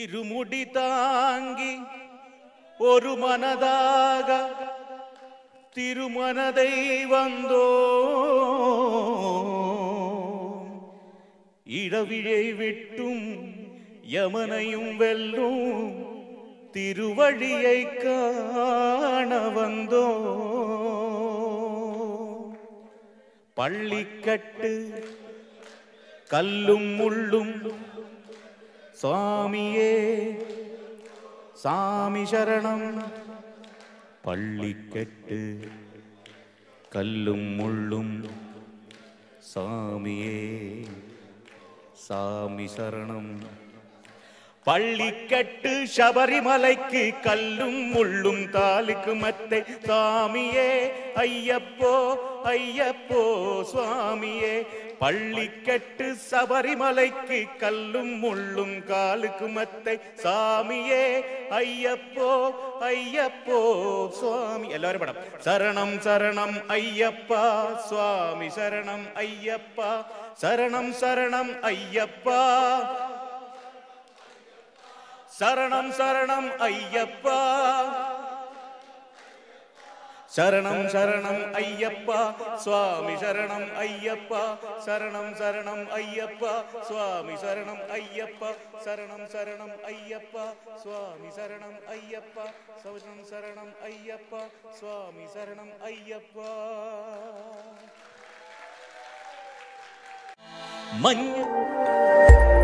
இருமுடி தாங்கி ஒரு மனதாக திருமனதை வந்தோ இடவிழை விட்டும் யமனையும் வெல்லும் திருவழியை காண வந்தோ. பள்ளிக்கட்டு கல்லும் முள்ளும் சுவாமியே சாமி சரணம். பள்ளிக்கட்டு கல்லும் முள்ளும் சாமியே சாமி சரணம். பள்ளிக்கட்டு சபரிமலைக்கு கல்லும் முள்ளும் தாலுக்கு மத்தை சாமியே ஐயப்போ ஐயப்போ சுவாமியே. பள்ளிக்கட்டு சபரிமலைக்கு கல்லும் முள்ளும் காலுக்கு மத்தை சாமியே ஐயப்போ ஐயப்போ சுவாமி. எல்லாரும் படம் சரணம் சரணம் ஐயப்பா சுவாமி சரணம் ஐயப்பா சரணம் சரணம் ஐயப்பா சரணம் சரணம் ஐயப்பா சரணம் சரணம் ஐயப்பா சுவாமி சரணம் ஐயப்பா சரணம் சரணம் ஐயப்பா சுவாமி சரணம் ஐயப்பா சரணம் சரணம் ஐயப்பா சுவாமி சரணம் ஐயப்பா சரணம் சரணம் ஐயப்பா சுவாமி சரணம் ஐயப்பா. மஞ்சள்